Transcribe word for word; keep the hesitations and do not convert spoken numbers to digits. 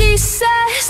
She says